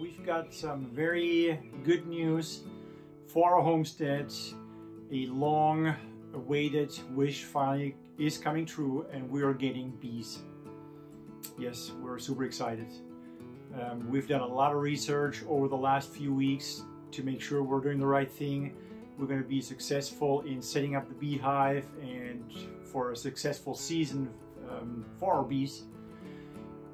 We've got some very good news for our homesteads. A long-awaited wish finally is coming true, and we are getting bees. Yes, we're super excited. We've done a lot of research over the last few weeks to make sure we're doing the right thing. We're going to be successful in setting up the beehive and for a successful season for our bees.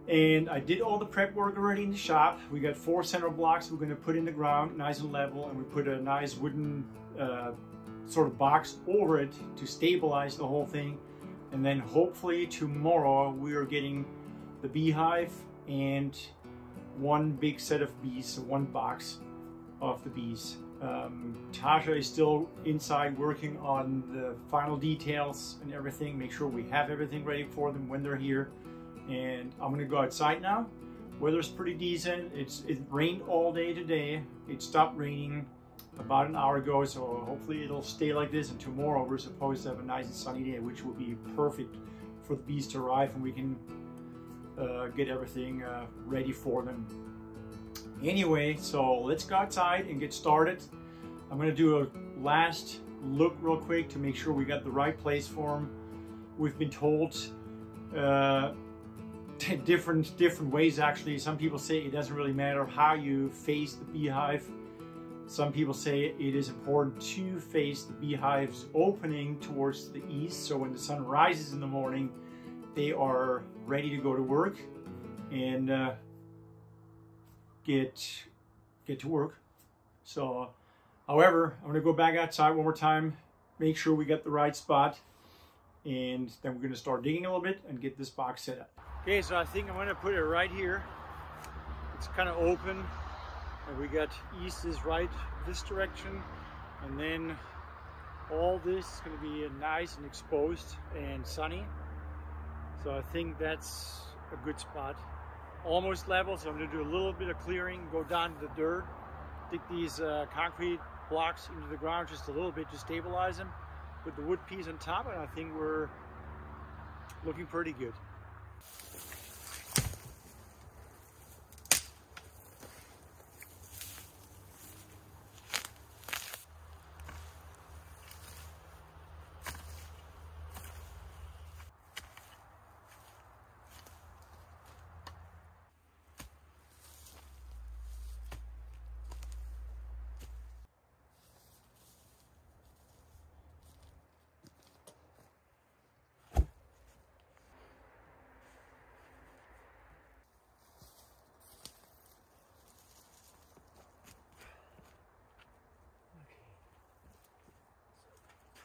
And I did all the prep work already in the shop. We got 4 center blocks we're going to put in the ground, nice and level, and we put a nice wooden sort of box over it to stabilize the whole thing. And then hopefully tomorrow we are getting the beehive and one big set of bees, so one box of the bees. Tacia is still inside working on the final details and everything, make sure we have everything ready for them when they're here. And I'm gonna go outside now. Weather's pretty decent. It rained all day today. It stopped raining about an hour ago, so hopefully it'll stay like this. And tomorrow we're supposed to have a nice and sunny day, which will be perfect for the bees to arrive, and we can get everything ready for them. Anyway, so let's go outside and get started. I'm gonna do a last look real quick to make sure we got the right place for them. We've been told different ways, actually. Some people say it doesn't really matter how you face the beehive. Some people say it is important to face the beehive's opening towards the east, so when the sun rises in the morning, they are ready to go to work and get to work. So, however, I'm gonna go back outside one more time, make sure we got the right spot, and then we're gonna start digging a little bit and get this box set up. Okay, so I think I'm gonna put it right here. It's kind of open, and we got east is right this direction, and then all this is gonna be nice and exposed and sunny. So I think that's a good spot. Almost level, so I'm gonna do a little bit of clearing, go down to the dirt, dig these concrete blocks into the ground just a little bit to stabilize them, put the wood piece on top, and I think we're looking pretty good.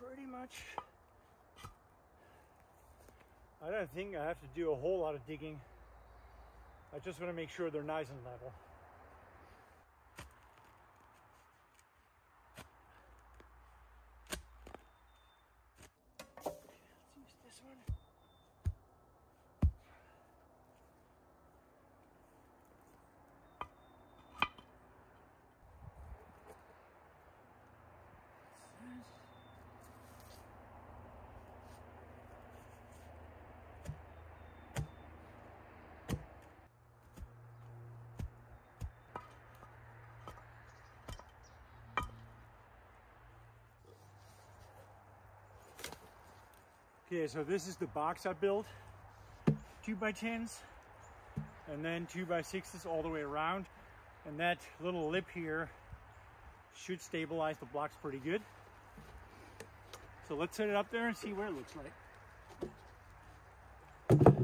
Pretty much, I don't think I have to do a whole lot of digging. I just want to make sure they're nice and level. Okay, so this is the box I built, 2x10s, and then 2x6s all the way around, and that little lip here should stabilize the blocks pretty good. So let's set it up there and see what it looks like.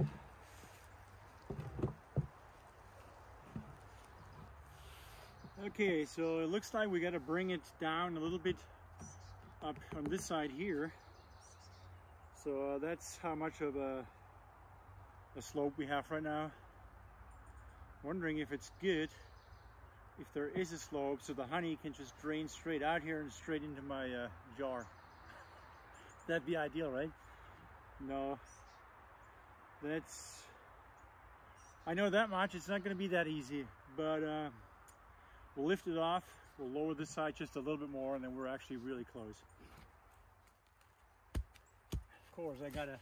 Okay, so it looks like we got to bring it down a little bit up on this side here. So that's how much of a slope we have right now. Wondering if it's good, if there is a slope, so the honey can just drain straight out here and straight into my jar. That'd be ideal, right? No, that's, I know that much, it's not gonna be that easy, but we'll lift it off, we'll lower this side just a little bit more, and then we're actually really close. Of course, I gotta,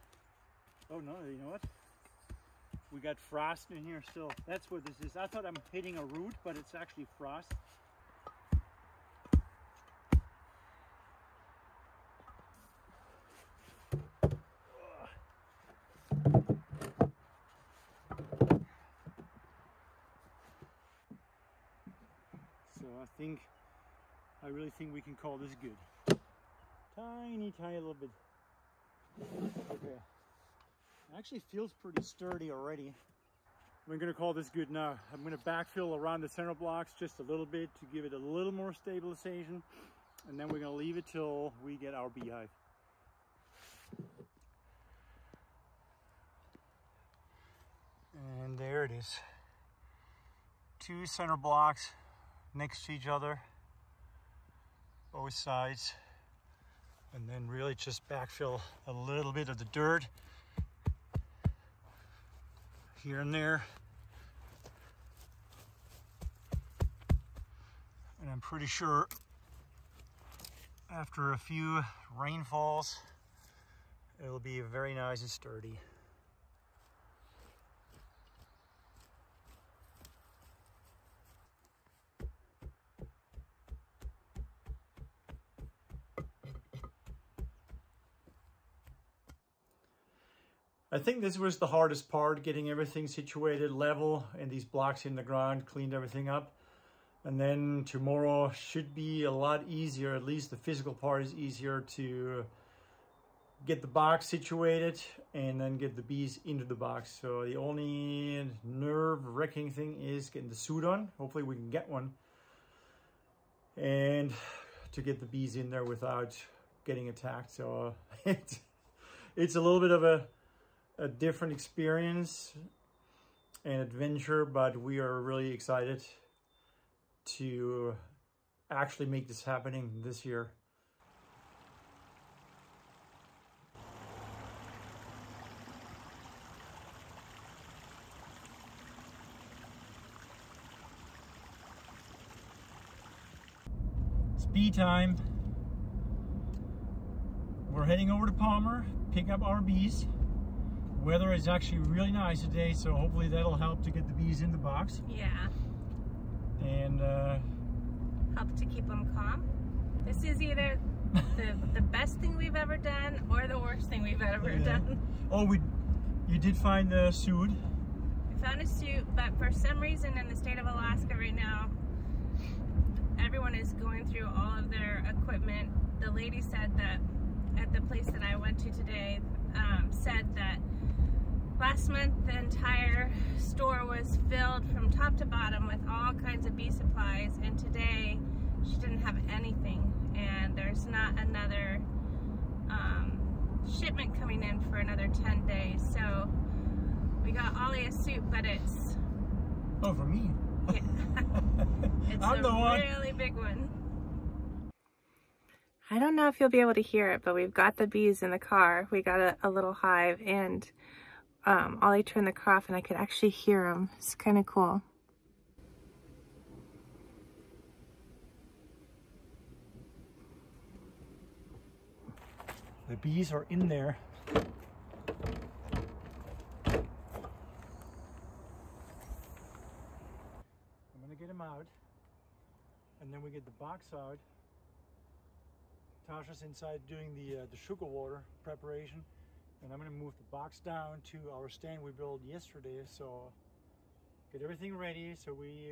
oh no, you know what? We got frost in here, so that's what this is. I thought I'm hitting a root, but it's actually frost. So I really think we can call this good. Tiny little bit. Okay. It actually feels pretty sturdy already. We're gonna call this good now. I'm gonna backfill around the center blocks just a little bit to give it a little more stabilization. And then we're gonna leave it till we get our beehive. And there it is. Two center blocks next to each other, both sides. And then really just backfill a little bit of the dirt here and there. And I'm pretty sure after a few rainfalls, it'll be very nice and sturdy. I think this was the hardest part, getting everything situated level and these blocks in the ground, cleaned everything up. And then tomorrow should be a lot easier, at least the physical part is easier, to get the box situated and then get the bees into the box. So the only nerve-wracking thing is getting the suit on. Hopefully we can get one. And to get the bees in there without getting attacked. So it's a little bit of a different experience and adventure, but we are really excited to actually make this happening this year. It's bee time. We're heading over to Palmer, pick up our bees. Weather is actually really nice today, so hopefully that'll help to get the bees in the box. Yeah. And help to keep them calm. This is either the best thing we've ever done or the worst thing we've ever done. Oh, you did find the suit. We found a suit, but for some reason in the state of Alaska right now, everyone is going through all of their equipment. The lady said that at the place that I went to today, said that last month the entire store was filled from top to bottom with all kinds of bee supplies, and today she didn't have anything, and there's not another shipment coming in for another 10 days. So we got Oli a suit, but it's for me. Yeah. It's a really big one. I don't know if you'll be able to hear it, but we've got the bees in the car. We got a little hive, and Oli turned the car off and I could actually hear them. It's kind of cool. The bees are in there. I'm gonna get them out, and then we get the box out. Tasha's inside doing the sugar water preparation, and I'm gonna move the box down to our stand we built yesterday. So get everything ready so we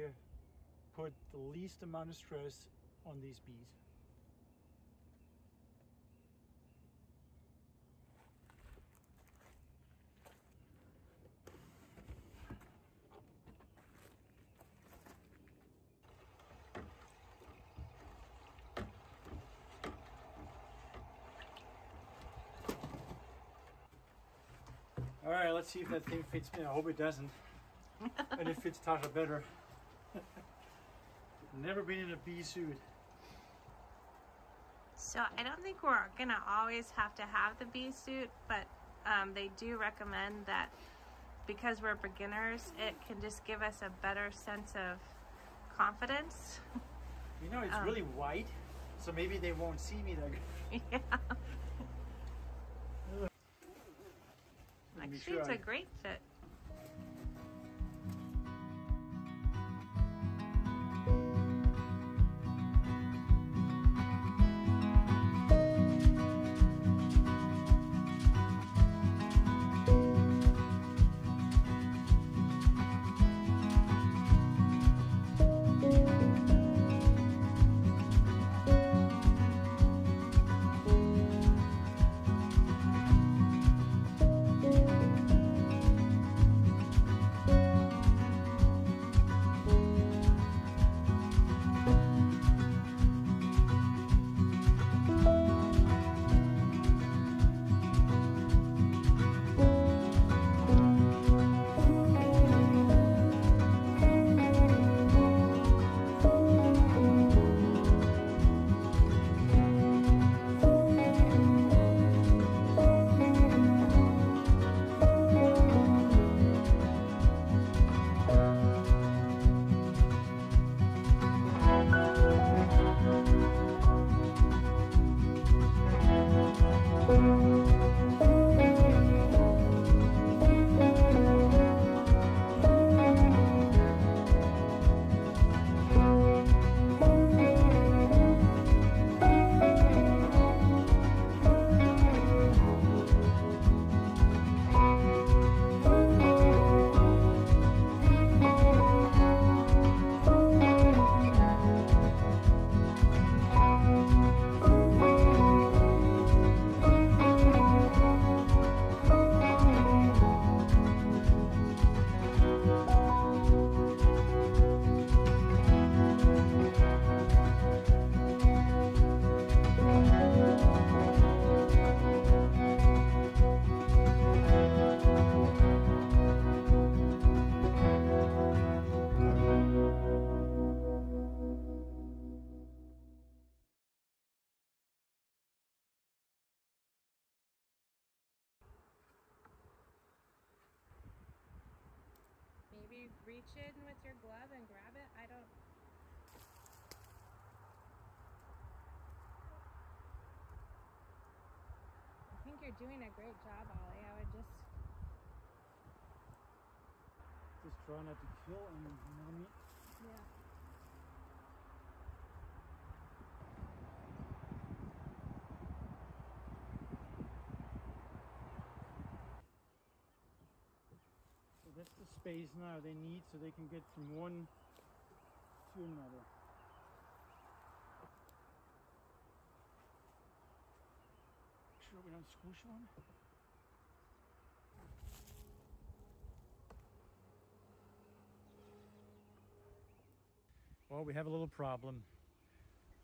put the least amount of stress on these bees. All right, let's see if that thing fits me. I hope it doesn't. And it fits Tasha better. Never been in a bee suit. So I don't think we're gonna always have to have the bee suit, but they do recommend that because we're beginners, it can just give us a better sense of confidence. You know, it's really white, so maybe they won't see me that good. Yeah. She's a great fit. reach in with your glove and grab it? I don't. I think you're doing a great job, Ollie. I would just try not to kill and meat. Yeah. That's the space now they need so they can get from one to another. Make sure we don't squish one. Well, we have a little problem.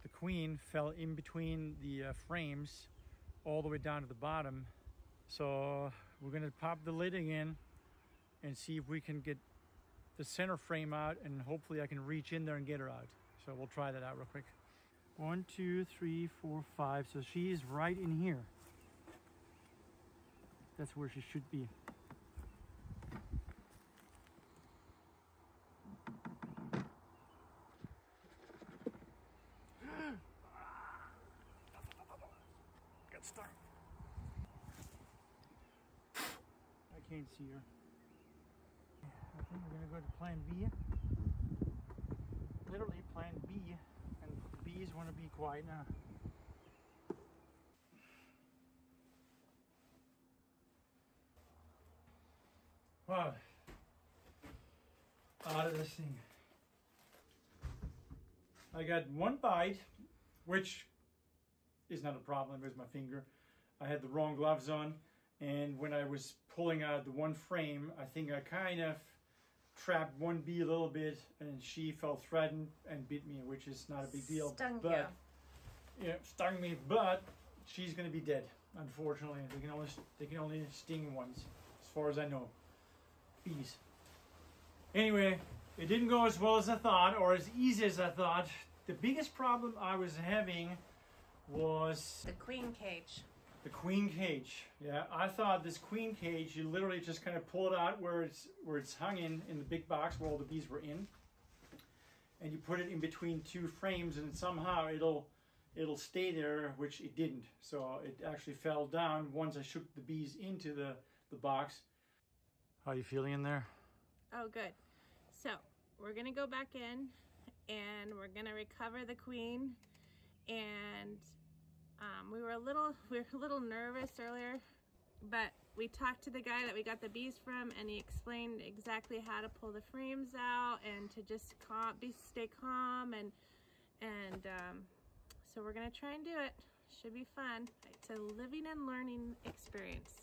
The queen fell in between the frames all the way down to the bottom. So we're gonna pop the lid again and see if we can get the center frame out, and hopefully I can reach in there and get her out. So we'll try that out real quick. 1, 2, 3, 4, 5. So she's right in here. That's where she should be. Got stuck. I can't see her. I think we're gonna go to plan B. Literally plan B, and bees wanna be quiet now. Wow. Out of this thing. I got one bite, which is not a problem. There's my finger. I had the wrong gloves on, and when I was pulling out the one frame, I think I kind of trapped one bee a little bit, and she felt threatened and bit me, which is not a big deal. Stung but you. Yeah, stung me, but she's gonna be dead, unfortunately. They can only sting once, as far as I know. Bees. Anyway, it didn't go as well as I thought, or as easy as I thought. The biggest problem I was having was the queen cage. The queen cage. Yeah, I thought this queen cage, you literally just kind of pull it out where it's hung in the big box where all the bees were in, and you put it in between two frames, and somehow it'll stay there, which it didn't. So it actually fell down once I shook the bees into the box. How are you feeling in there? Oh, good. So we're gonna go back in, and we're gonna recover the queen, and we were a little nervous earlier, but we talked to the guy that we got the bees from, and he explained exactly how to pull the frames out and to just stay calm, and so we're gonna try and do it. Should be fun. It's a living and learning experience.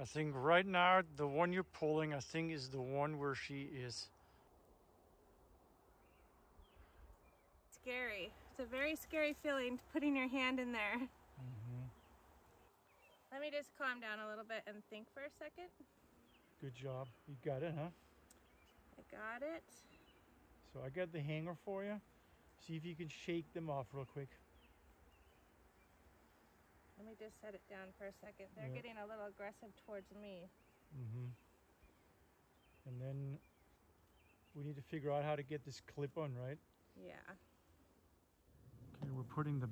I think right now, the one you're pulling, I think is the one where she is. Scary. It's a very scary feeling, putting your hand in there. Mm-hmm. Let me just calm down a little bit and think for a second. Good job. You got it, huh? I got it. So I got the hanger for you. See if you can shake them off real quick. Let me just set it down for a second. They're getting a little aggressive towards me. Mm-hmm. And then we need to figure out how to get this clip on, right? Yeah. Okay, we're putting the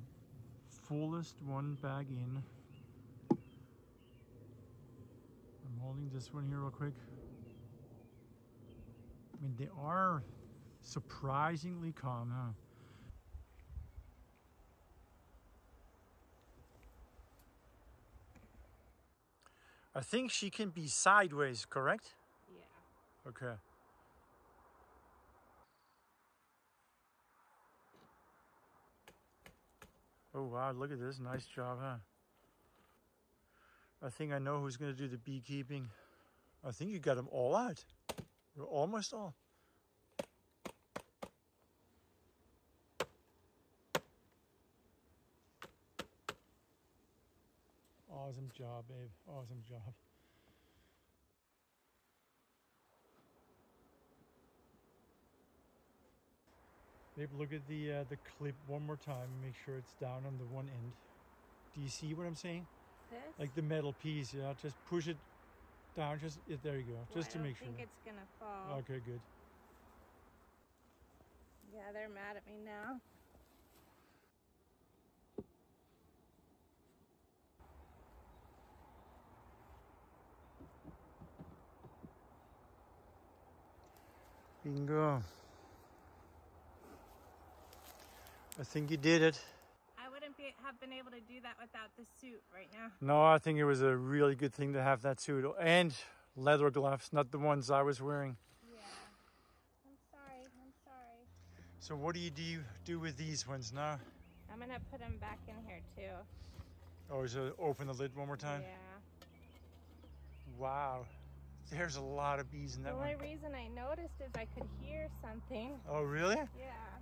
fullest one back in. I'm holding this one here real quick. I mean, they are surprisingly calm, huh? I think she can be sideways, correct? Yeah. Okay. Oh, wow, look at this. Nice job, huh? I think I know who's going to do the beekeeping. I think you got them all out. We're almost all. Awesome job, babe. Awesome job. Babe, look at the clip one more time and make sure it's down on the one end. Do you see what I'm saying? This? Like the metal piece, yeah. Just push it down. Just yeah, there you go. Just to make sure. I think it's gonna fall. Okay, good. Yeah, they're mad at me now. Bingo. I think you did it. I wouldn't have been able to do that without the suit right now. No, I think it was a really good thing to have that suit and leather gloves, not the ones I was wearing. Yeah, I'm sorry, I'm sorry. So what do you do with these ones now? I'm gonna put them back in here too. Oh, so open the lid one more time? Yeah. Wow. There's a lot of bees in that one. The only reason I noticed is I could hear something. Oh, really? Yeah.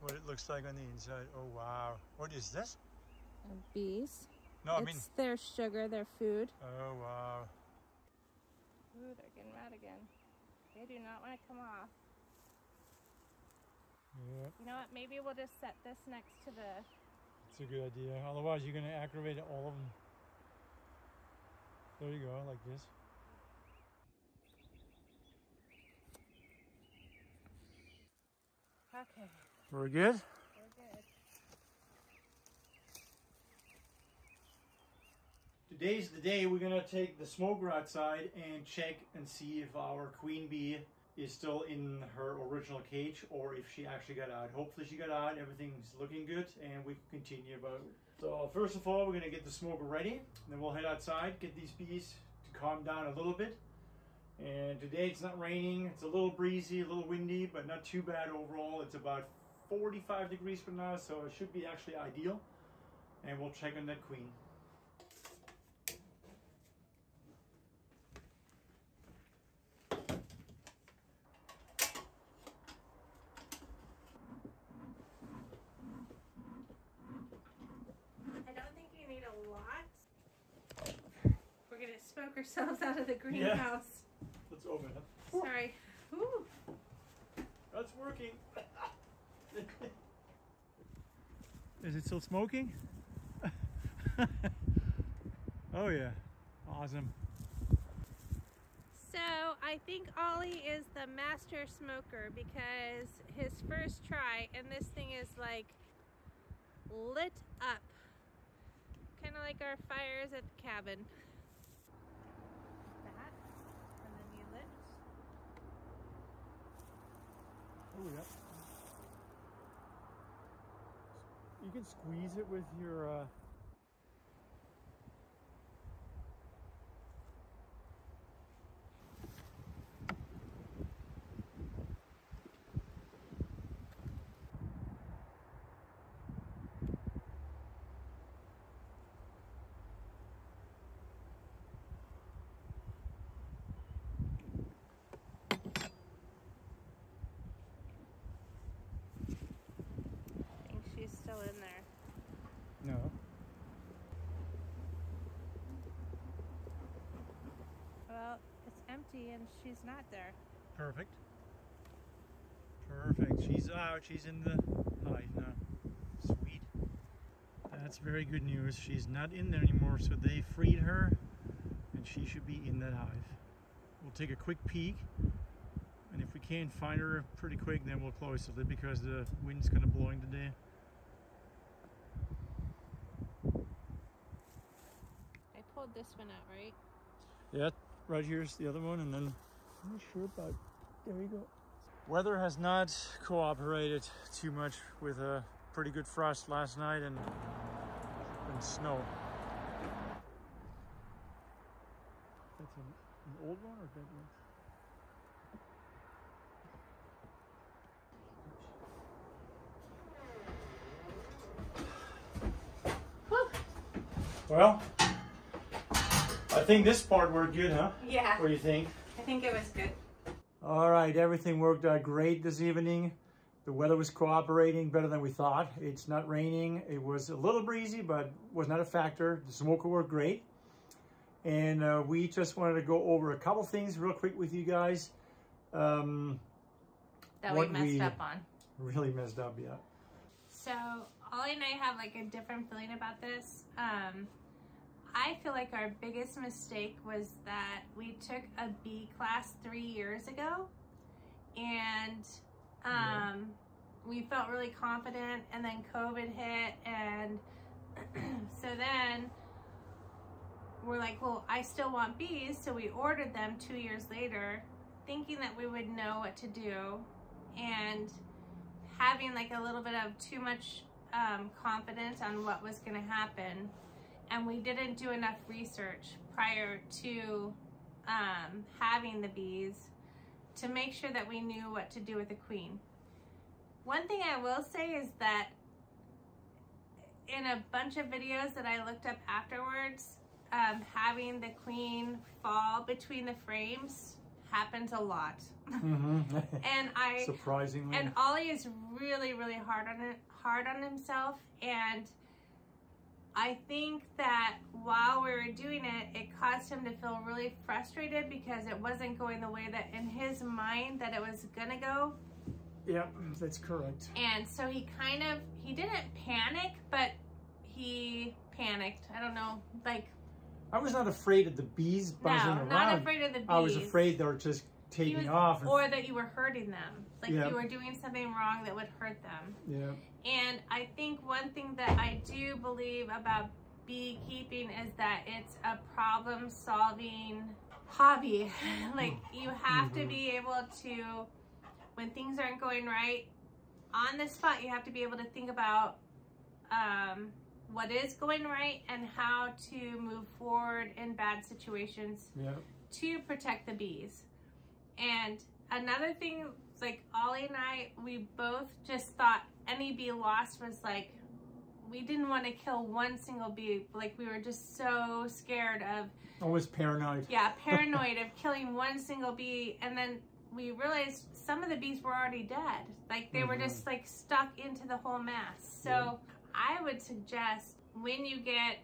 What it looks like on the inside. Oh, wow. What is this? Bees. No, I mean... it's their sugar, their food. Oh, wow. Ooh, they're getting mad again. They do not want to come off. Yeah. You know what? Maybe we'll just set this next to the... It's a good idea. Otherwise, you're going to aggravate all of them. There you go, like this. Okay. We're good? We're good. Today's the day we're gonna take the smoker outside and check and see if our queen bee is still in her original cage or if she actually got out. Hopefully she got out, everything's looking good, and we can continue about it. So first of all, we're gonna get the smoker ready, then we'll head outside, get these bees to calm down a little bit. And today it's not raining, it's a little breezy, a little windy, but not too bad overall. It's about 45 degrees from now, so it should be actually ideal, and we'll check on that queen. I don't think you need a lot. We're gonna smoke ourselves out of the greenhouse. Yeah. Let's open it up. Sorry. Ooh. That's working. Is it still smoking? Oh yeah, awesome. So I think Oli is the master smoker because his first try, and this thing is like lit up. Kind of like our fires at the cabin. That, and then you lift. Oh yeah. You can squeeze it with your still in there. No. Well, it's empty and she's not there. Perfect. Perfect. She's out. She's in the hive now. Sweet. That's very good news. She's not in there anymore, so they freed her and she should be in that hive. We'll take a quick peek, and if we can't find her pretty quick, then we'll close it because the wind's kind of blowing today. This one out, right? Yeah, right here's the other one, and then I'm not sure about. There we go. Weather has not cooperated too much with a pretty good frost last night and snow. That's an old one or a dead one? Well, I think this part worked good, huh? Yeah. What do you think? I think it was good. All right, everything worked out great this evening. The weather was cooperating better than we thought. It's not raining. It was a little breezy, but was not a factor. The smoker worked great. And we just wanted to go over a couple things real quick with you guys. That we messed up on. Really messed up, yeah. So Ollie and I have like a different feeling about this. I feel like our biggest mistake was that we took a B class 3 years ago. And we felt really confident, and then COVID hit, and so then we're like, well, I still want B's, so we ordered them 2 years later, thinking that we would know what to do, and having like a little bit of too much confidence on what was going to happen, and we didn't do enough research prior to having the B's to make sure that we knew what to do with the queen. One thing I will say is that in a bunch of videos that I looked up afterwards, having the queen fall between the frames happens a lot. And I surprisingly, and Ollie is really, really hard on himself, and I think that while we were doing it, it caused him to feel really frustrated because it wasn't going the way that in his mind that it was gonna go. Yeah, that's correct. And so he kind of, he didn't panic, but he panicked. I don't know, like. I was not afraid of the bees buzzing around. No, not afraid of the bees. I was afraid they were just taking off. Or that you were hurting them. Like you were doing something wrong that would hurt them. Yeah. And I think one thing that I do believe about beekeeping is that it's a problem solving hobby. Like you have to be able to, when things aren't going right on the spot, you have to be able to think about what is going right and how to move forward in bad situations to protect the bees. And another thing, like Ollie and I, we both just thought any bee lost was like, we didn't want to kill one single bee. Like we were just so scared of. Always paranoid. Yeah, paranoid of killing one single bee. And then we realized some of the bees were already dead. Like they were just like stuck into the whole mass. So I would suggest when you get,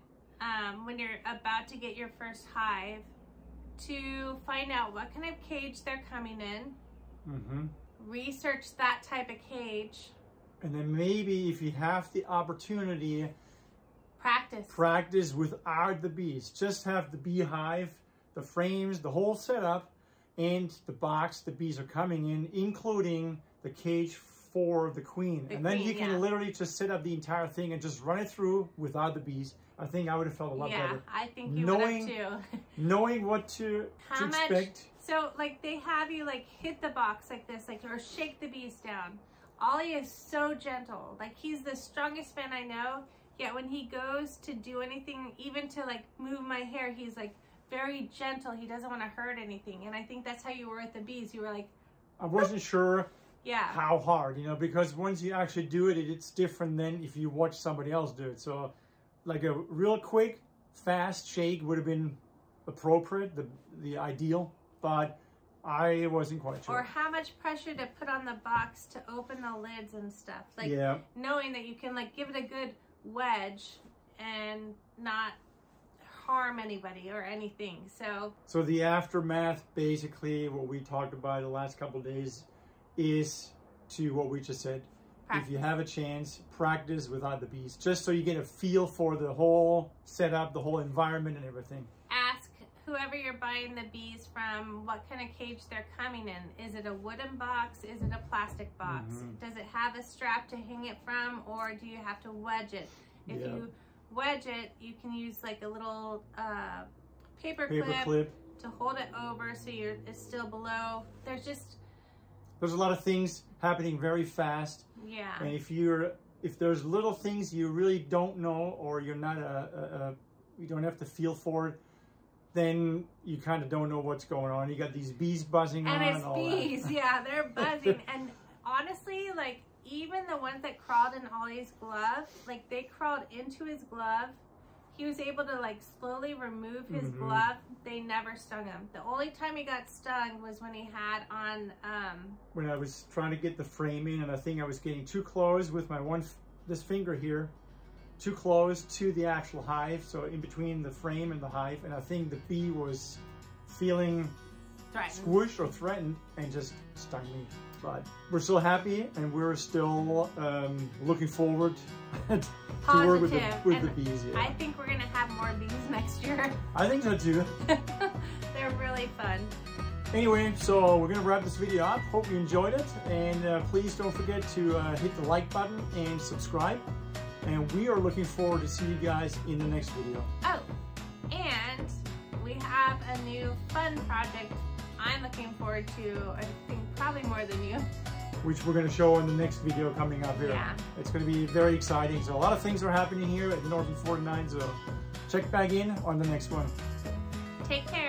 when you're about to get your first hive, to find out what kind of cage they're coming in. Research that type of cage. And then maybe if you have the opportunity, practice without the bees. Just have the beehive, the frames, the whole setup, and the box the bees are coming in, including the cage for the queen. And then you can literally just set up the entire thing and just run it through without the bees. I think I would have felt a lot better. Yeah, I think you would have too. Knowing what to expect. So like they have you like hit the box like this, like or shake the bees down. Ollie is so gentle. Like he's the strongest man I know. Yet when he goes to do anything, even to like move my hair, he's like very gentle. He doesn't want to hurt anything. And I think that's how you were with the bees. You were like, I wasn't sure. Yeah. How hard, you know, because once you actually do it, it's different than if you watch somebody else do it. So like a real quick, fast shake would have been appropriate, the ideal, but I wasn't quite sure. Or how much pressure to put on the box to open the lids and stuff. Like knowing that you can like give it a good wedge and not harm anybody or anything. So the aftermath, basically what we talked about the last couple of days, is to what we just said. Practice. If you have a chance, practice without the bees, just so you get a feel for the whole setup, the whole environment and everything. Ask whoever you're buying the bees from what kind of cage they're coming in. Is it a wooden box? Is it a plastic box? Does it have a strap to hang it from, or do you have to wedge it? If you wedge it, you can use like a little paper clip to hold it over so it's still below. There's a lot of things happening very fast. Yeah. And if there's little things you really don't know, or you're not you don't have to feel for it, then you kind of don't know what's going on. You got these bees buzzing on and all bees, that. Yeah, they're buzzing. And honestly, like even the ones that crawled in Ollie's glove, like they crawled into his glove. he was able to like slowly remove his glove. They never stung him. The only time he got stung was when he had on when I was trying to get the framing, and I think I was getting too close with my this finger here, too close to the actual hive, so in between the frame and the hive, and I think the bee was feeling threatened, squished or threatened, and just stung me. But we're still happy, and we're still looking forward to work with the bees. Yeah. I think we're gonna have more bees next year. I think so too. They're really fun. Anyway, so we're gonna wrap this video up. Hope you enjoyed it, and please don't forget to hit the like button and subscribe. And we are looking forward to see you guys in the next video. Oh, and we have a new fun project I'm looking forward to, I think probably more than you. Which we're going to show in the next video coming up here. Yeah. It's going to be very exciting. So a lot of things are happening here at Nordland 49. So check back in on the next one. Take care.